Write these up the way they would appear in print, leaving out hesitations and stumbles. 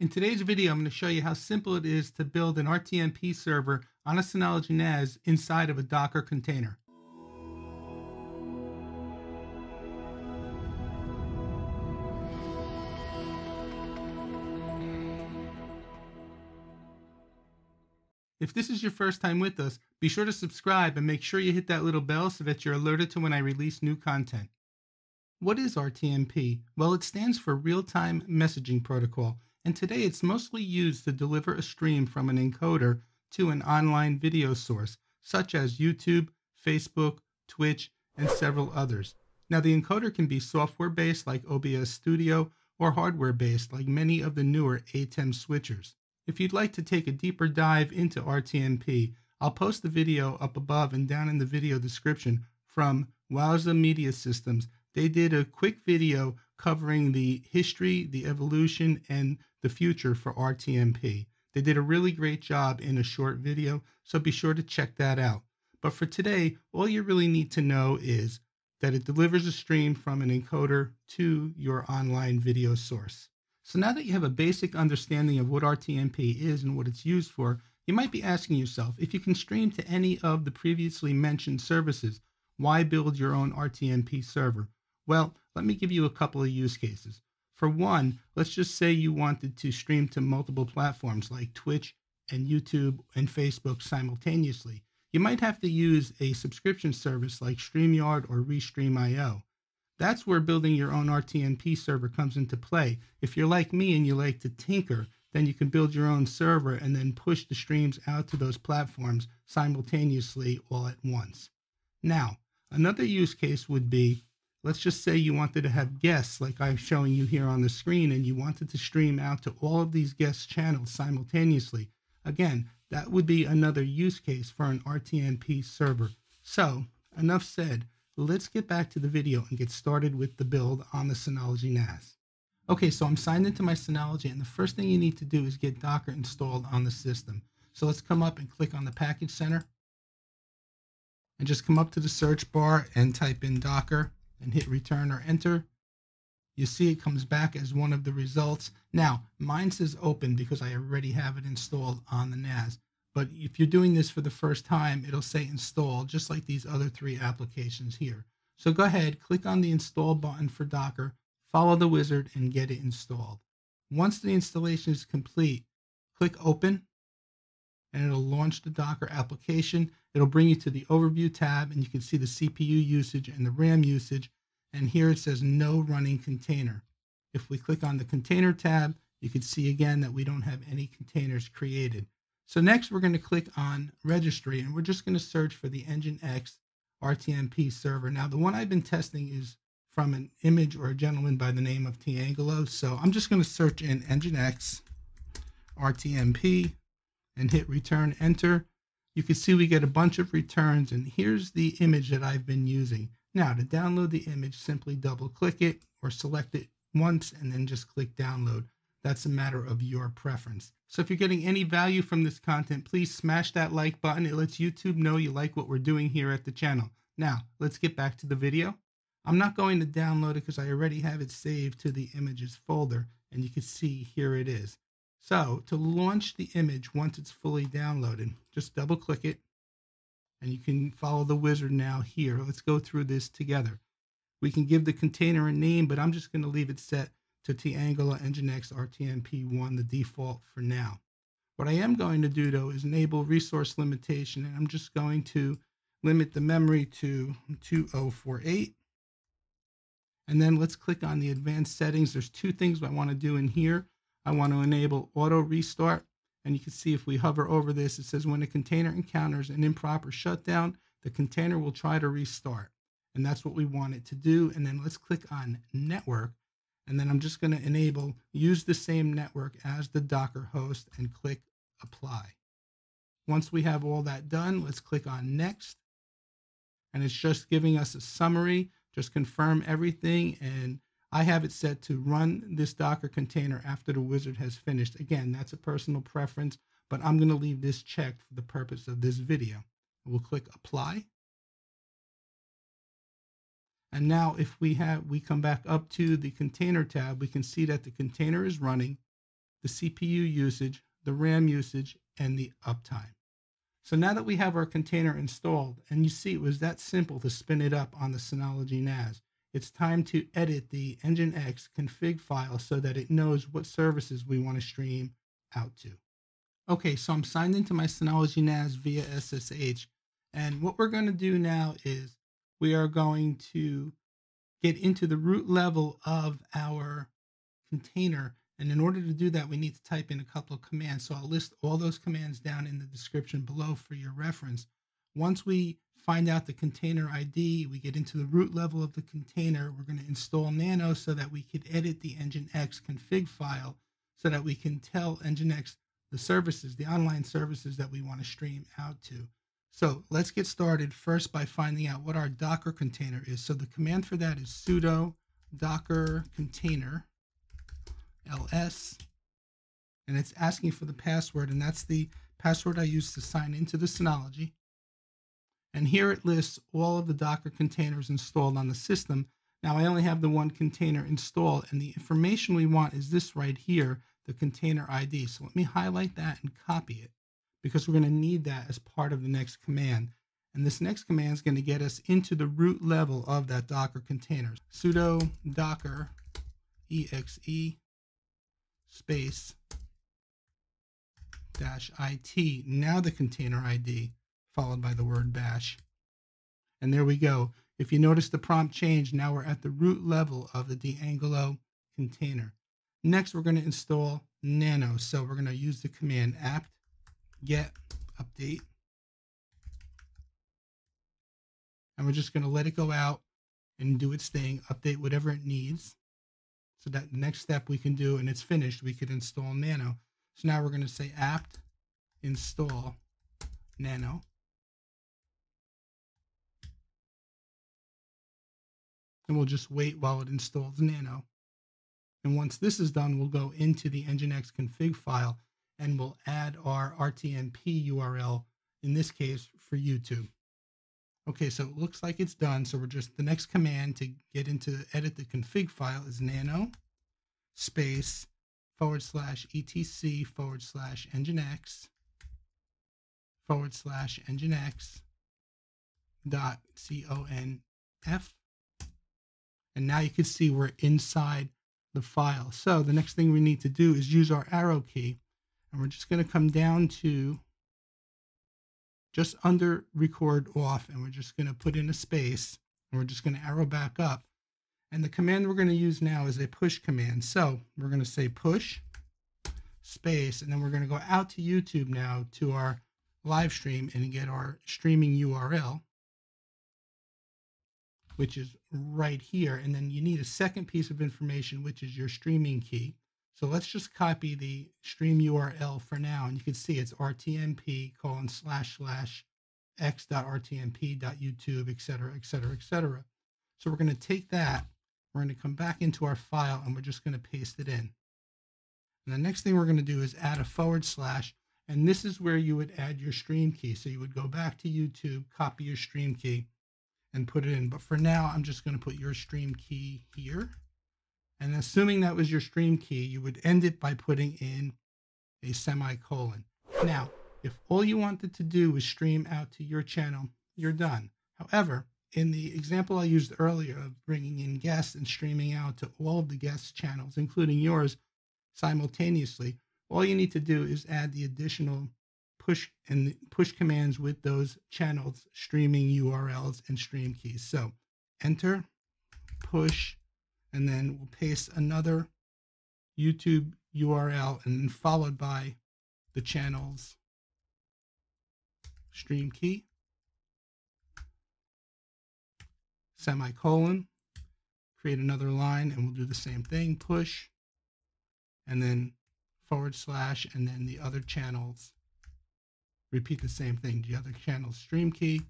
In today's video, I'm going to show you how simple it is to build an RTMP server on a Synology NAS inside of a Docker container. If this is your first time with us, be sure to subscribe and make sure you hit that little bell so that you're alerted to when I release new content. What is RTMP? Well, it stands for Real-Time Messaging Protocol, and today it's mostly used to deliver a stream from an encoder to an online video source, such as YouTube, Facebook, Twitch, and several others. Now, the encoder can be software-based like OBS Studio or hardware-based like many of the newer ATEM switchers. If you'd like to take a deeper dive into RTMP, I'll post the video up above and down in the video description from Wowza Media Systems. They did a quick video covering the history, the evolution, and the future for RTMP. They did a really great job in a short video, so be sure to check that out. But for today, all you really need to know is that it delivers a stream from an encoder to your online video source. So now that you have a basic understanding of what RTMP is and what it's used for, you might be asking yourself, if you can stream to any of the previously mentioned services, why build your own RTMP server? Well, let me give you a couple of use cases. For one, let's just say you wanted to stream to multiple platforms like Twitch and YouTube and Facebook simultaneously. You might have to use a subscription service like StreamYard or Restream.io. That's where building your own RTMP server comes into play. If you're like me and you like to tinker, then you can build your own server and then push the streams out to those platforms simultaneously all at once. Now, another use case would be, let's just say you wanted to have guests like I'm showing you here on the screen, and you wanted to stream out to all of these guest channels simultaneously. Again, that would be another use case for an RTMP server. So, enough said, let's get back to the video and get started with the build on the Synology NAS. Okay, so I'm signed into my Synology, and the first thing you need to do is get Docker installed on the system. So let's come up and click on the Package Center, and just come up to the search bar and type in Docker, and hit return or enter. You see it comes back as one of the results. Now, mine says open because I already have it installed on the NAS. But if you're doing this for the first time, it'll say install, just like these other three applications here. So go ahead, click on the install button for Docker, follow the wizard, and get it installed. Once the installation is complete, click open, and it'll launch the Docker application. It'll bring you to the overview tab, and you can see the CPU usage and the RAM usage. And here it says no running container. If we click on the container tab, you can see again that we don't have any containers created. So next we're going to click on registry, and we're just going to search for the NGINX RTMP server. Now, the one I've been testing is from an image or a gentleman by the name of Tiangolo. So I'm just going to search in NGINX RTMP and hit return enter. You can see we get a bunch of returns, and here's the image that I've been using. Now, to download the image, simply double click it or select it once and then just click download. That's a matter of your preference. So if you're getting any value from this content, please smash that like button. It lets YouTube know you like what we're doing here at the channel. Now, let's get back to the video. I'm not going to download it because I already have it saved to the images folder, and you can see here it is. So to launch the image once it's fully downloaded, just double click it, and you can follow the wizard now here. Let's go through this together. We can give the container a name, but I'm just going to leave it set to Tiangolo NGINX RTMP1, the default for now. What I am going to do, though, is enable resource limitation, and I'm just going to limit the memory to 2048. And then let's click on the advanced settings. There's two things I want to do in here. I want to enable auto restart, and you can see if we hover over this, it says when a container encounters an improper shutdown, the container will try to restart, and that's what we want it to do. And then let's click on network, and then I'm just going to enable use the same network as the Docker host and click apply. Once we have all that done, let's click on next, and it's just giving us a summary, just confirm everything, and I have it set to run this Docker container after the wizard has finished. Again, that's a personal preference, but I'm going to leave this checked for the purpose of this video. We'll click apply. And now if we come back up to the container tab, we can see that the container is running. the CPU usage, the RAM usage, and the uptime. So now that we have our container installed, and you see it was that simple to spin it up on the Synology NAS, it's time to edit the NGINX config file so that it knows what services we want to stream out to. Okay, so I'm signed into my Synology NAS via SSH, and what we're going to do now is we are going to get into the root level of our container. And in order to do that, we need to type in a couple of commands. So I'll list all those commands down in the description below for your reference. Once we find out the container ID, we get into the root level of the container. We're going to install nano so that we could edit the NGINX config file so that we can tell NGINX the services, the online services that we want to stream out to. So let's get started first by finding out what our Docker container is. So the command for that is sudo docker container ls, and it's asking for the password, and that's the password I used to sign into the Synology. And here it lists all of the Docker containers installed on the system. Now I only have the one container installed, and the information we want is this right here, the container ID. So let me highlight that and copy it, because we're going to need that as part of the next command. And this next command is going to get us into the root level of that Docker container. Sudo docker exe space -it, now the container ID, followed by the word bash. And there we go. If you notice the prompt change, now we're at the root level of the Tiangolo container. Next, we're going to install nano. So we're going to use the command apt get update. And we're just going to let it go out and do its thing, update whatever it needs. So that next step we can do, and it's finished, we could install nano. So now we're going to say apt install nano. And we'll just wait while it installs nano. And once this is done, we'll go into the NGINX config file and we'll add our RTMP URL, in this case for YouTube. Okay, so it looks like it's done. So we're just, the next command to get into edit the config file is nano space /etc/nginx.conf. And now you can see we're inside the file. So the next thing we need to do is use our arrow key, and we're just going to come down to just under record off, and we're just going to put in a space, and we're just going to arrow back up. And the command we're going to use now is a push command. So we're going to say push space, and then we're going to go out to YouTube now to our live stream and get our streaming URL, which is right here. And then you need a second piece of information, which is your streaming key. So let's just copy the stream URL for now. And you can see it's rtmp://x.rtmp.youtube, etc. So we're going to take that, we're going to come back into our file, and we're just going to paste it in. And the next thing we're going to do is add a /, and this is where you would add your stream key. So you would go back to YouTube, copy your stream key, and put it in. But for now, I'm just going to put your stream key here. And assuming that was your stream key, you would end it by putting in a semicolon. Now, if all you wanted to do was stream out to your channel, you're done. However, in the example I used earlier of bringing in guests and streaming out to all of the guests' channels, including yours, simultaneously, all you need to do is add the additional push and push commands with those channels, streaming URLs, and stream keys. So enter, push, and then we'll paste another YouTube URL, and then followed by the channel's stream key, semicolon, create another line, and we'll do the same thing, push, and then /, and then the other channel's, repeat the same thing, the other channel's stream key,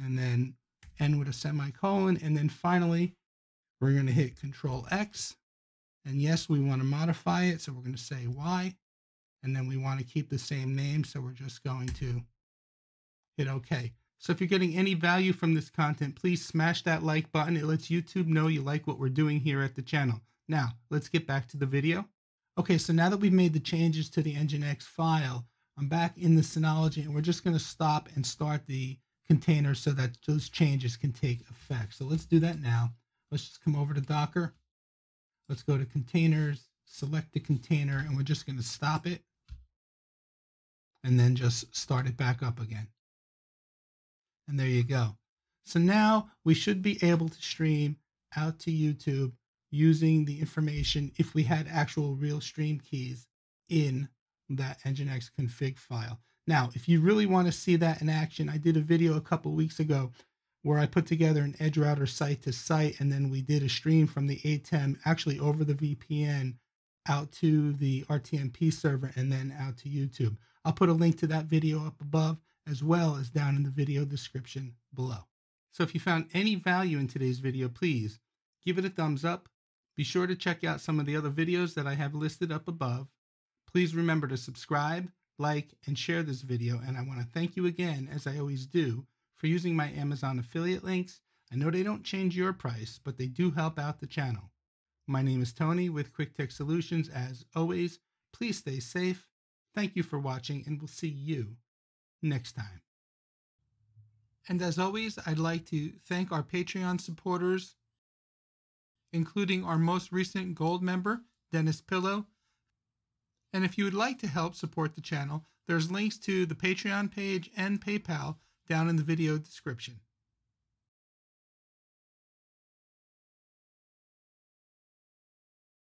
and then end with a semicolon. And then finally, we're going to hit Control-X. And yes, we want to modify it, so we're going to say Y. And then we want to keep the same name, so we're just going to hit OK. So if you're getting any value from this content, please smash that like button. It lets YouTube know you like what we're doing here at the channel. Now, let's get back to the video. Okay, so now that we've made the changes to the NGINX file, I'm back in the Synology, and we're just going to stop and start the container so that those changes can take effect. So let's do that now. Let's just come over to Docker. Let's go to containers, select the container, and we're just going to stop it and then just start it back up again. And there you go. So now we should be able to stream out to YouTube using the information if we had actual real stream keys in that NGINX config file. Now, if you really want to see that in action, I did a video a couple weeks ago where I put together an edge router site to site, and then we did a stream from the ATEM actually over the VPN out to the RTMP server and then out to YouTube. I'll put a link to that video up above, as well as down in the video description below. So if you found any value in today's video, please give it a thumbs up. Be sure to check out some of the other videos that I have listed up above. Please remember to subscribe, like, and share this video. And I want to thank you again, as I always do, for using my Amazon affiliate links. I know they don't change your price, but they do help out the channel. My name is Tony with Quick Tech Solutions. As always, please stay safe. Thank you for watching, and we'll see you next time. And as always, I'd like to thank our Patreon supporters, including our most recent gold member, Dennis Pillow. And if you would like to help support the channel, there's links to the Patreon page and PayPal down in the video description.